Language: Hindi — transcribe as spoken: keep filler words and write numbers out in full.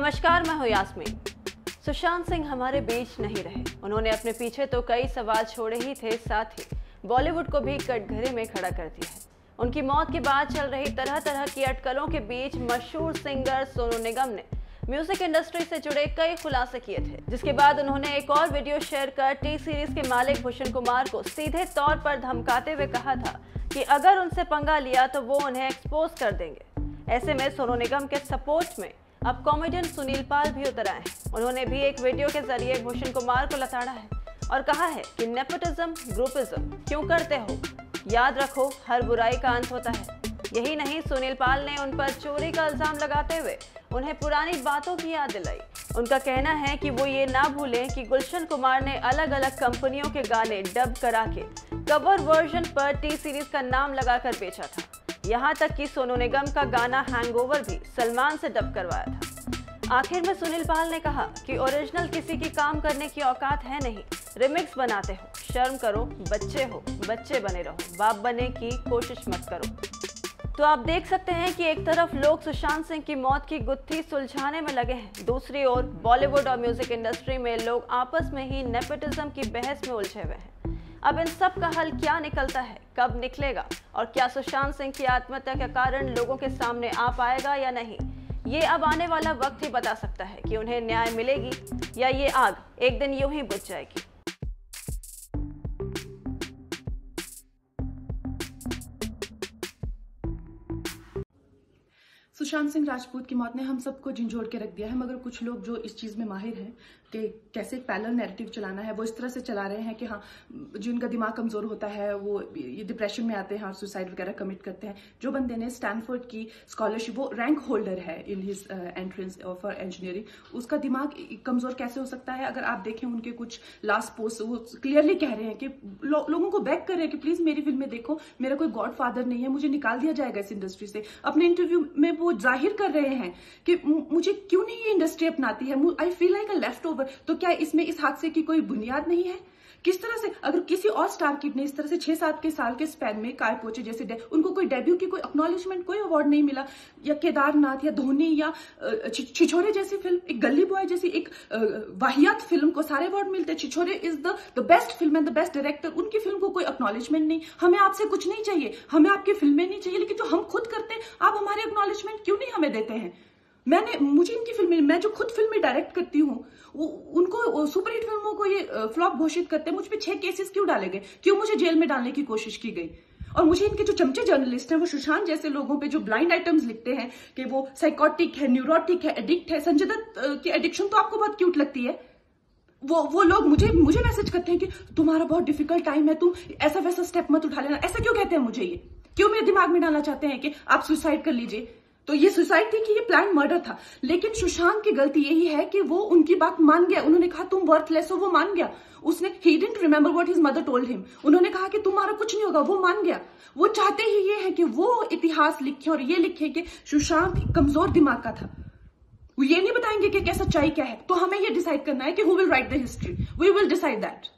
नमस्कार, मैं हूं यास्मीन। सुशांत सिंह हमारे बीच नहीं रहे। उन्होंने अपने पीछे तो कई सवाल छोड़े ही थे, साथ ही बॉलीवुड को भी कटघरे में खड़ा कर दिया है। उनकी मौत के बाद चल रही तरह तरह की अटकलों के बीच मशहूर सिंगर सोनू निगम ने म्यूजिक इंडस्ट्री से जुड़े कई खुलासे किए थे, जिसके बाद उन्होंने एक और वीडियो शेयर कर टी सीरीज के मालिक भूषण कुमार को सीधे तौर पर धमकाते हुए कहा था कि अगर उनसे पंगा लिया तो वो उन्हें एक्सपोज कर देंगे। ऐसे में सोनू निगम के सपोर्ट में अब कॉमेडियन सुनील पाल भी उतर आए हैं। उन्होंने भी एक वीडियो के जरिए भूषण कुमार को लताड़ा है और कहा है कि नेपोटिज्म, ग्रुपिज्म क्यों करते हो, याद रखो हर बुराई का अंत होता है। यही नहीं, सुनील पाल ने उन पर चोरी का इल्जाम लगाते हुए उन्हें पुरानी बातों की याद दिलाई। उनका कहना है कि वो ये ना भूलें कि गुलशन कुमार ने अलग अलग कंपनियों के गाने डब करा के कवर वर्जन पर टी सीरीज का नाम लगाकर बेचा था। यहाँ तक कि सोनू निगम का गाना हैंगओवर भी सलमान से डब करवाया था। आखिर में सुनील पाल ने कहा कि ओरिजिनल किसी की काम करने की औकात है नहीं, रिमिक्स बनाते हो, शर्म करो, बच्चे हो, बच्चे बने रहो, बाप बने की कोशिश मत करो। तो आप देख सकते हैं कि एक तरफ लोग सुशांत सिंह की मौत की गुत्थी सुलझाने में लगे हैं, दूसरी ओर बॉलीवुड और म्यूजिक इंडस्ट्री में लोग आपस में ही नेपोटिज्म की बहस में उलझे हुए हैं। अब इन सब का हल क्या निकलता है, कब निकलेगा और क्या सुशांत सिंह की आत्महत्या का कारण लोगों के सामने आ पाएगा या नहीं, ये अब आने वाला वक्त ही बता सकता है कि उन्हें न्याय मिलेगी या ये आग एक दिन यूं ही बुझ जाएगी। सुशांत सिंह राजपूत की मौत ने हम सबको झिंझोड़ के रख दिया है, मगर कुछ लोग जो इस चीज में माहिर हैं कि कैसे पैरेलल नैरेटिव चलाना है, वो इस तरह से चला रहे हैं कि हाँ, जिनका दिमाग कमजोर होता है वो ये डिप्रेशन में आते हैं और सुसाइड वगैरह कमिट करते हैं। जो बंदे ने स्टैनफोर्ड की स्कॉलरशिप, वो रैंक होल्डर है in his entrance for engineering, उसका दिमाग कमजोर कैसे हो सकता है? अगर आप देखें उनके कुछ लास्ट पोस्ट, वो क्लियरली कह रहे हैं कि लो, लोगों को बैक कर रहे हैं कि प्लीज मेरी फिल्में देखो, मेरा कोई गॉड फादर नहीं है, मुझे निकाल दिया जाएगा इस इंडस्ट्री से। अपने इंटरव्यू में वो जाहिर कर रहे हैं कि मुझे क्यों नहीं ये इंडस्ट्री अपनाती है, I feel like a left over. तो क्या इसमें इस हादसे की कोई बुनियाद नहीं है? किस तरह से अगर किसी और स्टार किड ने इस तरह से छह सात के साल के स्पैन में काय पोचे जैसे दे, उनको कोई डेब्यू की कोई एक्नॉलेजमेंट, कोई अवार्ड नहीं मिला, या केदारनाथ या धोनी या छिछोरे जैसी फिल्म, एक गली बॉय जैसी एक वाहियात फिल्म को सारे अवार्ड मिलते। Chhichhore is the the best film and the best director, उनकी फिल्म को कोई एक्नॉलेजमेंट नहीं। हमें आपसे कुछ नहीं चाहिए, हमें आपकी फिल्में नहीं चाहिए, लेकिन जो हम खुद करते हैं आप हमारे एक्नॉलेजमेंट क्यों नहीं हमें देते हैं? मैंने मुझे इनकी फिल्में, मैं जो खुद फिल्में डायरेक्ट करती हूँ, उनको सुपरहिट फिल्मों को ये फ्लॉप घोषित करते हैं। मुझ पे छह केसेस क्यों डाले गए, क्यों मुझे जेल में डालने की कोशिश की गई? और मुझे इनके जो चमचे जर्नलिस्ट हैं, वो सुशांत जैसे लोगों पे जो ब्लाइंड आइटम्स लिखते हैं कि वो साइकोटिक है, न्यूरोटिक है, एडिक्ट है। संजय दत्त की एडिक्शन तो आपको बहुत क्यूट लगती है, वो वो लोग मुझे मुझे मैसेज करते हैं कि तुम्हारा बहुत डिफिकल्ट टाइम है, तुम ऐसा वैसा स्टेप मत उठा लेना। ऐसा क्यों कहते हैं मुझे, ये क्यों मेरे दिमाग में डालना चाहते हैं कि आप सुसाइड कर लीजिए? तो ये सुसाइड थी कि ये प्लान मर्डर था? लेकिन सुशांत की गलती यही है कि वो उनकी बात मान गया। उन्होंने कहा तुम वर्थलेस हो, वो मान गया। उसने he didn't remember what his mother told him, उन्होंने कहा कि तुम्हारा कुछ नहीं होगा, वो मान गया। वो चाहते ही ये है कि वो इतिहास लिखे और ये लिखे कि सुशांत कमजोर दिमाग का था। वो ये नहीं बताएंगे कि क्या सच्चाई क्या है। तो हमें ये डिसाइड करना है कि who will write the history, we will decide that.